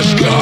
Let's go.